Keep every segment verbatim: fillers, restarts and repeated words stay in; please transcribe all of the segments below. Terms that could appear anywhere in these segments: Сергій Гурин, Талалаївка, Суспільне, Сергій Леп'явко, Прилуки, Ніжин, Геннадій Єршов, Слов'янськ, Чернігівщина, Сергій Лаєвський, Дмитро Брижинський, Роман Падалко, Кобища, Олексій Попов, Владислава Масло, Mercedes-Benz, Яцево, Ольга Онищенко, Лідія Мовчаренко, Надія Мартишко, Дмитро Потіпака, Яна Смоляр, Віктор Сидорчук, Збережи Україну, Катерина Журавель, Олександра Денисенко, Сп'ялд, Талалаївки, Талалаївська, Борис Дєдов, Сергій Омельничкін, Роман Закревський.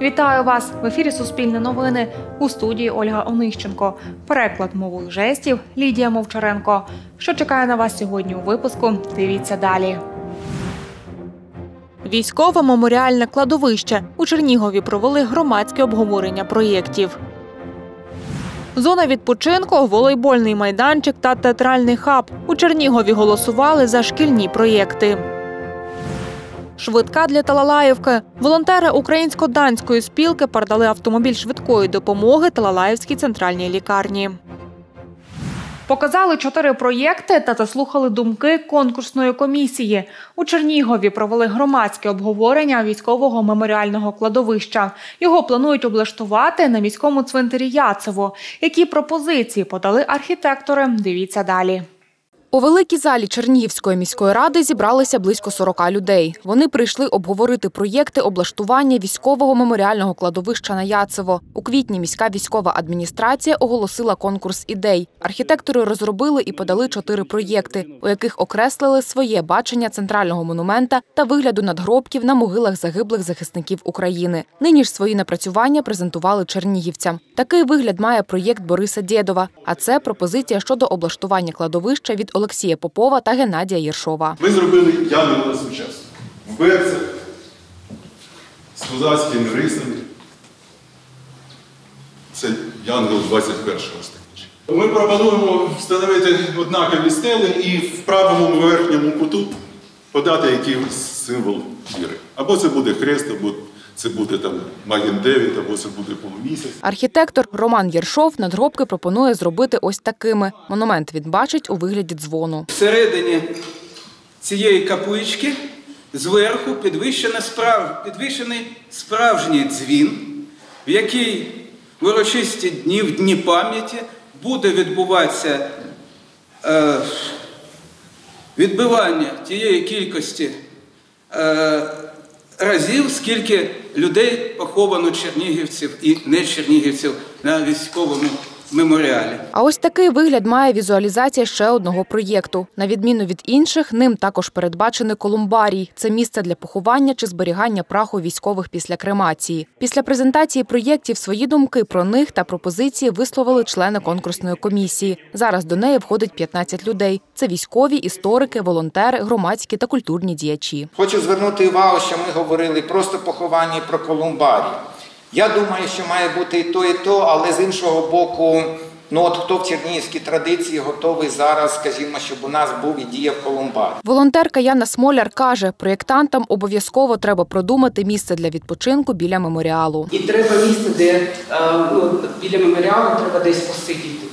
Вітаю вас! В ефірі «Суспільне новини», у студії Ольга Онищенко. Переклад мовою жестів – Лідія Мовчаренко. Що чекає на вас сьогодні у випуску – дивіться далі. Військове меморіальне кладовище. У Чернігові провели громадське обговорення проєктів. Зона відпочинку, волейбольний майданчик та театральний хаб. У Чернігові голосували за шкільні проєкти. Швидка для Талалаївки. Волонтери Українсько-Данської спілки передали автомобіль швидкої допомоги Талалаївській центральній лікарні. Показали чотири проєкти та заслухали думки конкурсної комісії. У Чернігові провели громадське обговорення військового меморіального кладовища. Його планують облаштувати на міському цвинтарі Яцево. Які пропозиції подали архітектори – дивіться далі. У великій залі Чернігівської міської ради зібралися близько сорока людей. Вони прийшли обговорити проєкти облаштування військового меморіального кладовища на Яцево. У квітні міська військова адміністрація оголосила конкурс ідей. Архітектори розробили і подали чотири проєкти, у яких окреслили своє бачення центрального монумента та вигляду надгробків на могилах загиблих захисників України. Нині ж свої напрацювання презентували чернігівцям. Такий вигляд має проєкт Бориса Дєдова, а це пропозиція щодо облаштування кладовища від Олексія Попова та Геннадія Єршова. Ми зробили явно сучасну. В берцях, з козацькими рисами. Це янгол двадцять першого століття. Ми пропонуємо встановити однакові стели і в правому верхньому куту подати якийсь символ віри. Або це буде хрест, або це буде там Маген дев'ять, або це буде полумісяць. Архітектор Роман Гершов надгробки пропонує зробити ось такими. Монумент він бачить у вигляді дзвону. Всередині цієї каплички зверху підвищений справжній дзвін, в який в урочисті дні, в дні пам'яті, буде відбуватися е, відбивання тієї кількості е, разів, скільки людей поховано чернігівців і не чернігівців на військовому меморіалі. А ось такий вигляд має візуалізація ще одного проєкту. На відміну від інших, ним також передбачений колумбарій. Це місце для поховання чи зберігання праху військових після кремації. Після презентації проєктів свої думки про них та пропозиції висловили члени конкурсної комісії. Зараз до неї входить п'ятнадцять людей. Це військові, історики, волонтери, громадські та культурні діячі. Хочу звернути увагу, що ми говорили просто поховання і про колумбарій. Я думаю, що має бути і то, і то, але з іншого боку, ну от хто в чернігівській традиції готовий зараз, скажімо, щоб у нас був і діяв колумбар. Волонтерка Яна Смоляр каже, проєктантам обов'язково треба продумати місце для відпочинку біля меморіалу. І треба місце, де ну, біля меморіалу треба десь посидіти.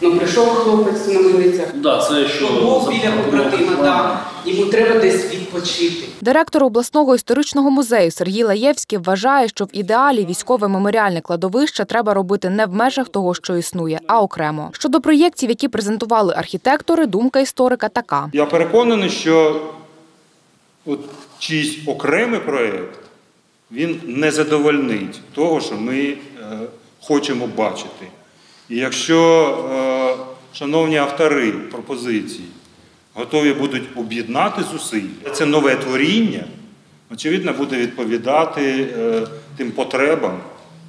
Ну, прийшов хлопець на милицях, да, це що був біля побратима, да, йому треба десь відпочити. Директор обласного історичного музею Сергій Лаєвський вважає, що в ідеалі військове меморіальне кладовище треба робити не в межах того, що існує, а окремо. Щодо проєктів, які презентували архітектори, думка історика така. Я переконаний, що от чийсь окремий проєкт, він не задовольнить того, що ми е, хочемо бачити. І якщо, шановні автори пропозицій, готові будуть об'єднати зусилля, це нове творіння, очевидно, буде відповідати тим потребам,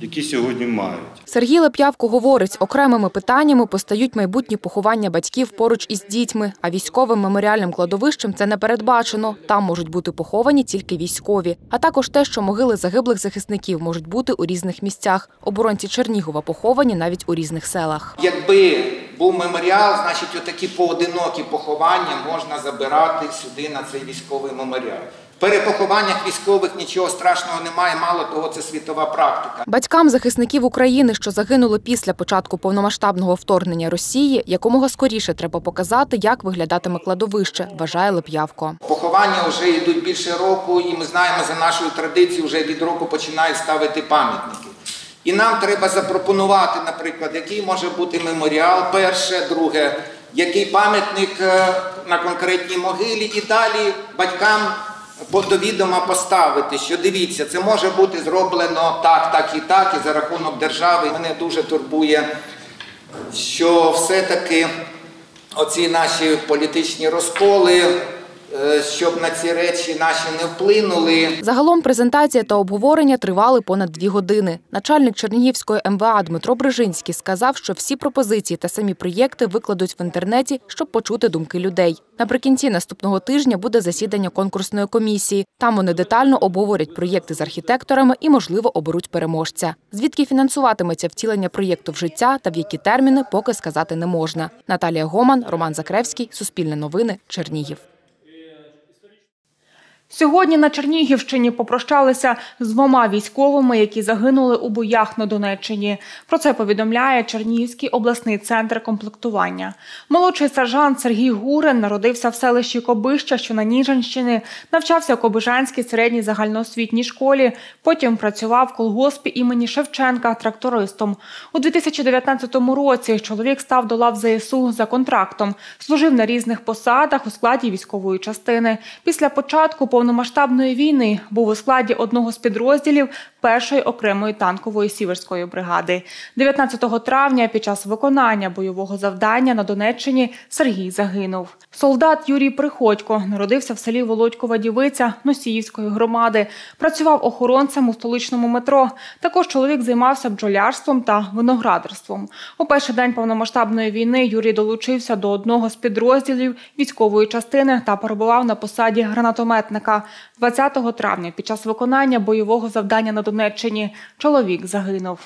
які сьогодні мають. Сергій Леп'явко говорить, окремими питаннями постають майбутні поховання батьків поруч із дітьми, а військовим меморіальним кладовищем це не передбачено. Там можуть бути поховані тільки військові. А також те, що могили загиблих захисників можуть бути у різних місцях. Оборонці Чернігова поховані навіть у різних селах. Якби був меморіал, значить отакі поодинокі поховання можна забирати сюди на цей військовий меморіал. В перепохованнях військових нічого страшного немає, мало того, це світова практика. Батькам захисників України, що загинули після початку повномасштабного вторгнення Росії, якомога скоріше треба показати, як виглядатиме кладовище, вважає Леп'явко. Поховання вже йдуть більше року, і ми знаємо, за нашою традицією вже від року починають ставити пам'ятники. І нам треба запропонувати, наприклад, який може бути меморіал, перше, друге, який пам'ятник на конкретній могилі, і далі батькам до відома поставити, що дивіться, це може бути зроблено так, так і так, і за рахунок держави. Мене дуже турбує, що все-таки оці наші політичні розколи, щоб на ці речі наші не вплинули. Загалом презентація та обговорення тривали понад дві години. Начальник Чернігівської ем ве а Дмитро Брижинський сказав, що всі пропозиції та самі проєкти викладуть в інтернеті, щоб почути думки людей. Наприкінці наступного тижня буде засідання конкурсної комісії. Там вони детально обговорять проєкти з архітекторами і, можливо, оберуть переможця. Звідки фінансуватиметься втілення проєкту в життя та в які терміни, поки сказати не можна. Наталія Гоман, Роман Закревський, Суспільне новини, Чернігів. Сьогодні на Чернігівщині попрощалися з двома військовими, які загинули у боях на Донеччині. Про це повідомляє Чернігівський обласний центр комплектування. Молодший сержант Сергій Гурин народився в селищі Кобища, що на Ніжинщині, навчався у Кобижанській середній загальноосвітній школі, потім працював в колгоспі імені Шевченка трактористом. У дві тисячі дев'ятнадцятому році чоловік став до лав зе ес у за контрактом, служив на різних посадах у складі військової частини. Після початку повномасштабної повномасштабної війни був у складі одного з підрозділів першої окремої танкової сіверської бригади. дев'ятнадцятого травня під час виконання бойового завдання на Донеччині Сергій загинув. Солдат Юрій Приходько народився в селі Володькова Дівиця Носіївської громади. Працював охоронцем у столичному метро. Також чоловік займався бджолярством та виноградарством. У перший день повномасштабної війни Юрій долучився до одного з підрозділів військової частини та перебував на посаді гранатометника. двадцятого травня під час виконання бойового завдання на Донеччині чоловік загинув.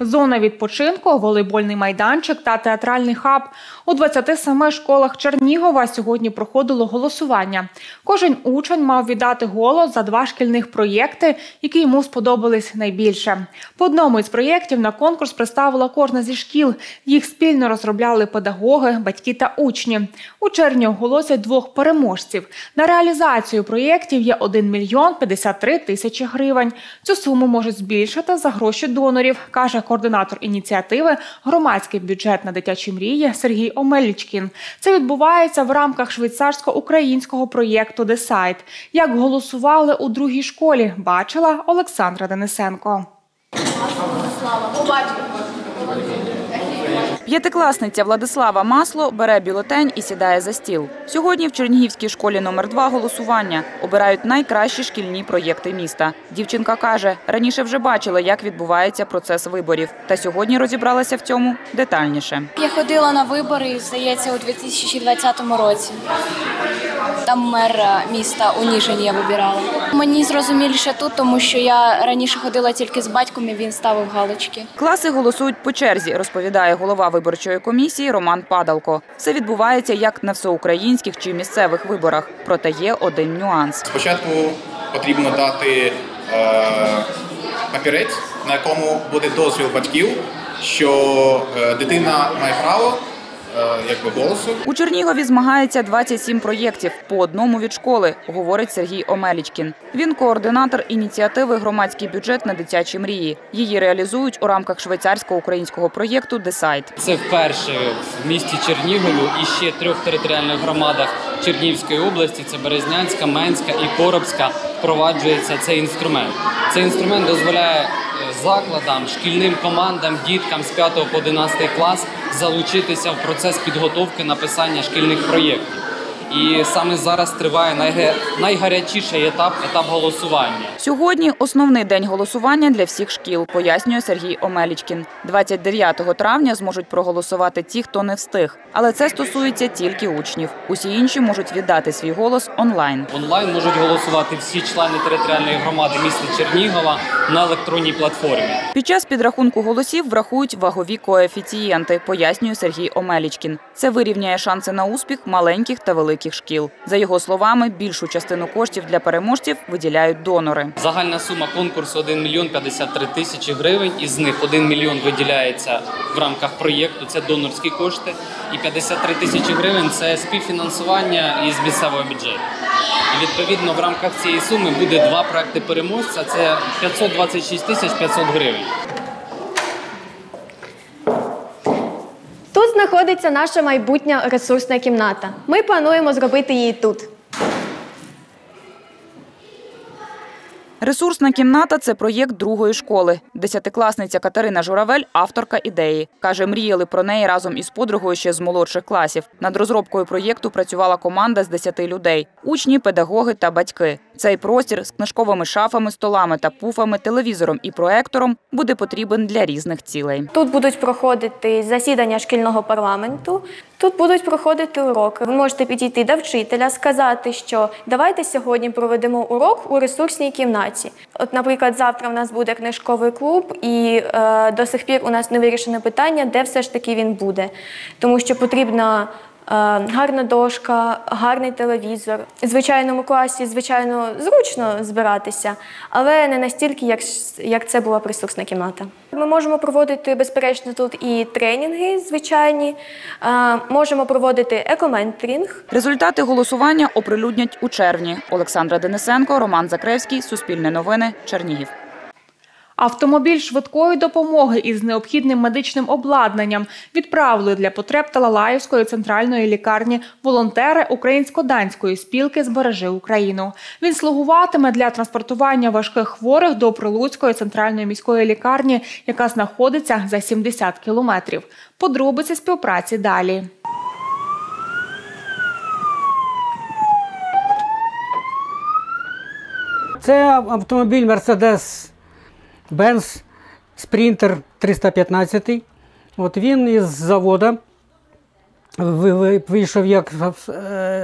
Зона відпочинку, волейбольний майданчик та театральний хаб. У двадцяти семи школах Чернігова сьогодні проходило голосування. Кожен учень мав віддати голос за два шкільних проєкти, які йому сподобались найбільше. По одному із проєктів на конкурс представила кожна зі шкіл. Їх спільно розробляли педагоги, батьки та учні. У червні оголосять двох переможців. На реалізацію проєктів є один мільйон п'ятдесят три тисячі гривень. Цю суму можуть збільшити за гроші донорів, каже координатор ініціативи «Громадський бюджет на дитячі мрії» Сергій Омельничкін. Це відбувається в рамках швейцарсько-українського проєкту «Decide». Як голосували у другій школі, бачила Олександра Денисенко. П'ятикласниця Владислава Масло бере бюлетень і сідає за стіл. Сьогодні в Чернігівській школі номер два голосування. Обирають найкращі шкільні проєкти міста. Дівчинка каже, раніше вже бачила, як відбувається процес виборів. Та сьогодні розібралася в цьому детальніше. Я ходила на вибори, здається, у дві тисячі двадцятому році. Там мера міста у Ніжині я вибирала. Мені зрозуміліше тут, тому що я раніше ходила тільки з батьком і він ставив галочки. Класи голосують по черзі, розповідає голова виборчої комісії Роман Падалко. Все відбувається як на всеукраїнських чи місцевих виборах. Проте є один нюанс. Спочатку потрібно дати е, папірець, на якому буде дозвіл батьків, що дитина має право голосу. У Чернігові змагається двадцять сім проєктів, по одному від школи, говорить Сергій Омельничкін. Він координатор ініціативи «Громадський бюджет на дитячі мрії». Її реалізують у рамках швейцарсько-українського проєкту «Decide». Це вперше в місті Чернігові і ще трьох територіальних громадах Чернігівської області, це Березнянська, Менська і Коробська, впроваджується цей інструмент. Цей інструмент дозволяє закладам, шкільним командам, діткам з п'ятого по одинадцятий клас залучитися в процес підготовки написання шкільних проєктів. І саме зараз триває найгарячіший етап – етап голосування. Сьогодні основний день голосування для всіх шкіл, пояснює Сергій Омельничкін. двадцять дев'ятого травня зможуть проголосувати ті, хто не встиг. Але це стосується тільки учнів. Усі інші можуть віддати свій голос онлайн. Онлайн можуть голосувати всі члени територіальної громади міста Чернігова на електронній платформі. Під час підрахунку голосів врахують вагові коефіцієнти, пояснює Сергій Омельничкін. Це вирівняє шанси на успіх маленьких та великих шкіл. За його словами, більшу частину коштів для переможців виділяють донори. Загальна сума конкурсу один мільйон п'ятдесят три тисячі гривень, із них один мільйон виділяється в рамках проєкту, це донорські кошти, і п'ятдесят три тисячі гривень – це співфінансування із місцевого бюджету. І відповідно, в рамках цієї суми буде два проекти переможця, це п'ятсот двадцять шість тисяч п'ятсот гривень. Тут знаходиться наша майбутня ресурсна кімната. Ми плануємо зробити її тут. Ресурсна кімната – це проєкт другої школи. Десятикласниця Катерина Журавель – авторка ідеї. Каже, мріяли про неї разом із подругою ще з молодших класів. Над розробкою проєкту працювала команда з десяти людей – учні, педагоги та батьки. Цей простір з книжковими шафами, столами та пуфами, телевізором і проектором буде потрібен для різних цілей. Тут будуть проходити засідання шкільного парламенту, тут будуть проходити уроки. Ви можете підійти до вчителя, сказати, що давайте сьогодні проведемо урок у ресурсній кімнаті. От, наприклад, завтра у нас буде книжковий клуб, і е, до сих пір у нас не вирішено питання, де все ж таки він буде. Тому що потрібна е, гарна дошка, гарний телевізор. У звичайному класі, звичайно, зручно збиратися, але не настільки, як, як це була ресурсна кімната. Ми можемо проводити, безперечно, тут і тренінги звичайні, можемо проводити екоменторинг. Результати голосування оприлюднять у червні. Олександра Денисенко, Роман Закревський, Суспільне новини, Чернігів. Автомобіль швидкої допомоги із необхідним медичним обладнанням відправили для потреб Талалаївської центральної лікарні волонтери Українсько-Данської спілки «Збережи Україну». Він слугуватиме для транспортування важких хворих до Прилуцької центральної міської лікарні, яка знаходиться за сімдесят кілометрів. Подробиці співпраці далі. Це автомобіль Mercedes-Benz Sprinter триста п'ятнадцять. От він із заводу вийшов як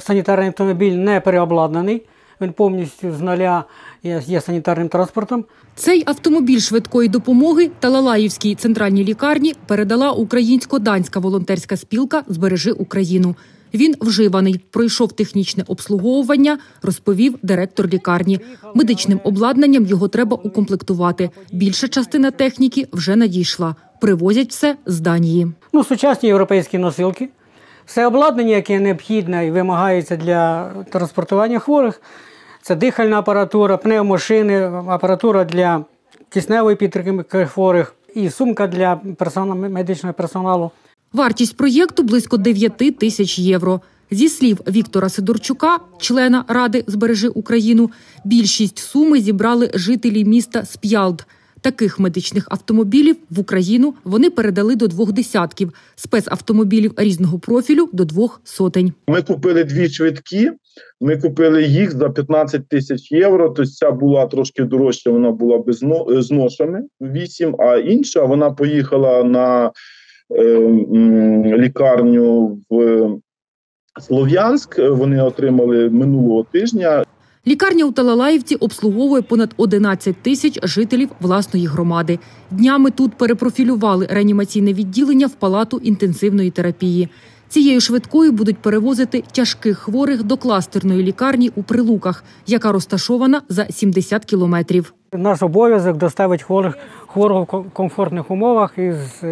санітарний автомобіль не переобладнаний. Він повністю з нуля є санітарним транспортом. Цей автомобіль швидкої допомоги Талалаївській центральній лікарні передала Українсько-Данська волонтерська спілка «Збережи Україну». Він вживаний, пройшов технічне обслуговування, розповів директор лікарні. Медичним обладнанням його треба укомплектувати. Більша частина техніки вже надійшла. Привозять все з Данії. Ну, сучасні європейські носилки. Все обладнання, яке необхідне і вимагається для транспортування хворих. Це дихальна апаратура, пневмошини, апаратура для кисневої підтримки хворих і сумка для персоналу, медичного персоналу. Вартість проєкту – близько дев'ять тисяч євро. Зі слів Віктора Сидорчука, члена Ради «Збережи Україну», більшість суми зібрали жителі міста Сп'ялд. Таких медичних автомобілів в Україну вони передали до двох десятків, спецавтомобілів різного профілю – до двох сотень. Ми купили дві швидкі, ми купили їх за п'ятнадцять тисяч євро, тобто ця була трошки дорожча, вона була без ношами, вісім, а інша вона поїхала на лікарню в Слов'янськ. Вони отримали минулого тижня. Лікарня у Талалаївці обслуговує понад одинадцять тисяч жителів власної громади. Днями тут перепрофілювали реанімаційне відділення в палату інтенсивної терапії. Цією швидкою будуть перевозити тяжких хворих до кластерної лікарні у Прилуках, яка розташована за сімдесят кілометрів. Наш обов'язок – доставити хворих в комфортних умовах із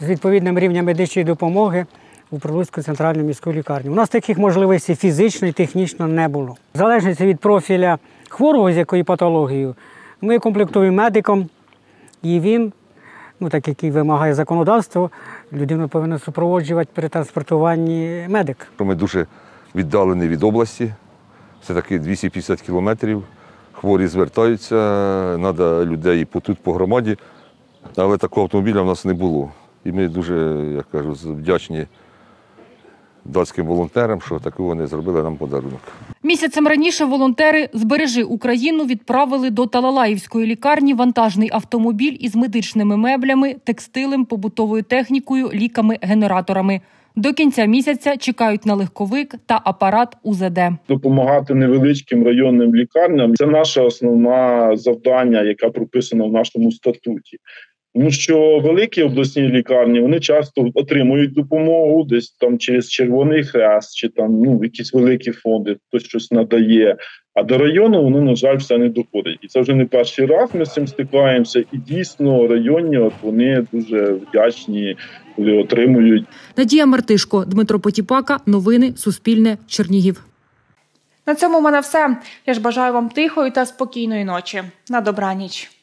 з відповідним рівнем медичної допомоги у Прилуцьку центральну міську лікарню. У нас таких можливостей фізично і технічно не було. В залежності від профіля хворого, з якою патологією, ми комплектуємо медиком, і він, ну так як і вимагає законодавство, людину повинен супроводжувати при транспортуванні медик. Ми дуже віддалені від області, все таки двісті п'ятдесят кілометрів, хворі звертаються, треба людей тут по громаді, але такого автомобіля в нас не було. І ми дуже, як кажу, вдячні датським волонтерам, що таку вони зробили нам подарунок. Місяцем раніше волонтери «Збережи Україну» відправили до Талалаївської лікарні вантажний автомобіль із медичними меблями, текстилем, побутовою технікою, ліками, генераторами. До кінця місяця чекають на легковик та апарат УЗД. Допомагати невеличким районним лікарням – це наше основне завдання, яке прописано в нашому статуті. Тому що великі обласні лікарні, вони часто отримують допомогу десь там через Червоний Хрест, чи там ну, якісь великі фонди, хтось щось надає. А до району воно, на жаль, все не доходить. І це вже не перший раз ми з цим стикаємося. І дійсно районні, от вони дуже вдячні, коли отримують. Надія Мартишко, Дмитро Потіпака, новини Суспільне, Чернігів. На цьому в мене все. Я ж бажаю вам тихої та спокійної ночі. На добраніч.